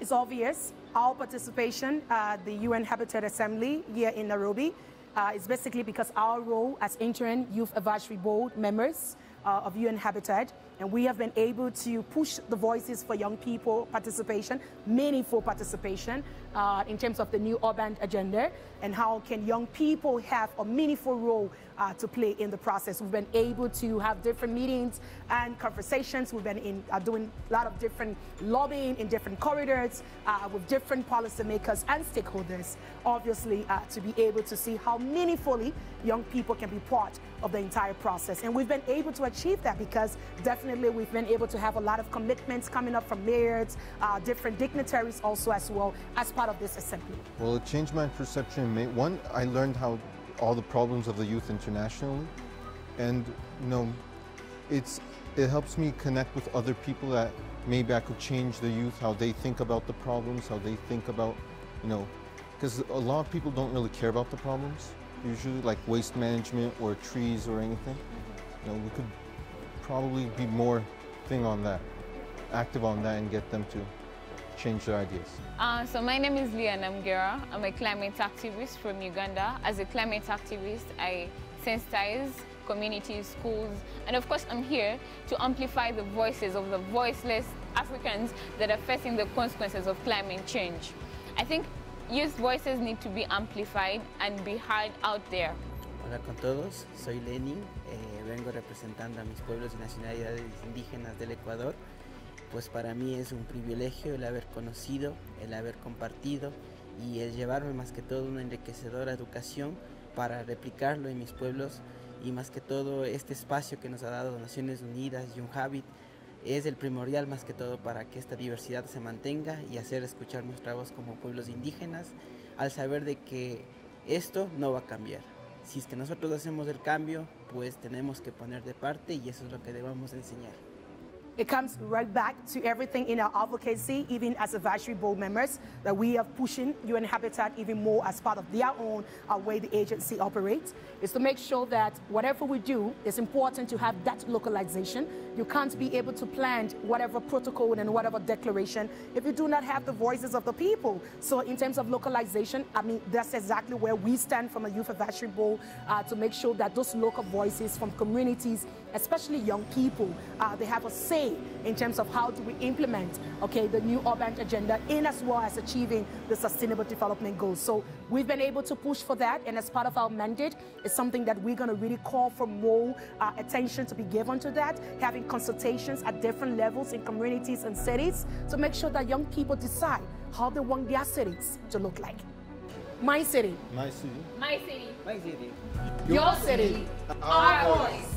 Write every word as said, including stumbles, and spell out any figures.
It's obvious our participation at the U N Habitat Assembly here in Nairobi uh, is basically because our role as interim Youth Advisory Board members uh, of U N Habitat, and we have been able to push the voices for young people participation, meaningful participation uh, in terms of the New Urban Agenda and how can young people have a meaningful role uh, to play in the process. We've been able to have different meetings and conversations. We've been in, uh, doing a lot of different lobbying in different corridors uh, with different policymakers and stakeholders, obviously, uh, to be able to see how meaningfully young people can be part of the entire process. And we've been able to achieve that because definitely Definitely, we've been able to have a lot of commitments coming up from mayors, uh, different dignitaries also as well as part of this assembly. Well, it changed my perception. One, I learned how all the problems of the youth internationally, and you know, it's it helps me connect with other people that maybe I could change the youth, how they think about the problems, how they think about, you know, because a lot of people don't really care about the problems, usually like waste management or trees or anything. You know, we could probably be more thing on that, active on that, and get them to change their ideas. Uh, so my name is Leah Namgera. I'm a climate activist from Uganda. As a climate activist, I sensitize communities, schools, and of course I'm here to amplify the voices of the voiceless Africans that are facing the consequences of climate change. I think youth voices need to be amplified and be heard out there. Hola con todos, soy Lenin, eh, vengo representando a mis pueblos y nacionalidades indígenas del Ecuador. Pues para mí es un privilegio el haber conocido, el haber compartido y el llevarme más que todo una enriquecedora educación para replicarlo en mis pueblos, y más que todo este espacio que nos ha dado Naciones Unidas y U N Habitat es el primordial más que todo para que esta diversidad se mantenga y hacer escuchar nuestra voz como pueblos indígenas al saber de que esto no va a cambiar. Si es que nosotros hacemos el cambio, pues tenemos que poner de parte y eso es lo que debemos enseñar. It comes right back to everything in our advocacy, even as advisory board members, that we are pushing U N Habitat even more as part of their own uh, way the agency operates, is to make sure that whatever we do, it's important to have that localization. You can't be able to plant whatever protocol and whatever declaration if you do not have the voices of the people. So in terms of localization, I mean, that's exactly where we stand from a youth advisory board uh, to make sure that those local voices from communities, especially young people, uh, they have a say in terms of how do we implement, okay, the New Urban Agenda in as well as achieving the Sustainable Development Goals. So we've been able to push for that, and as part of our mandate, it's something that we're going to really call for more uh, attention to be given to that, having consultations at different levels in communities and cities to make sure that young people decide how they want their cities to look like. My city. My city. My city. My city. Your city. Our voice.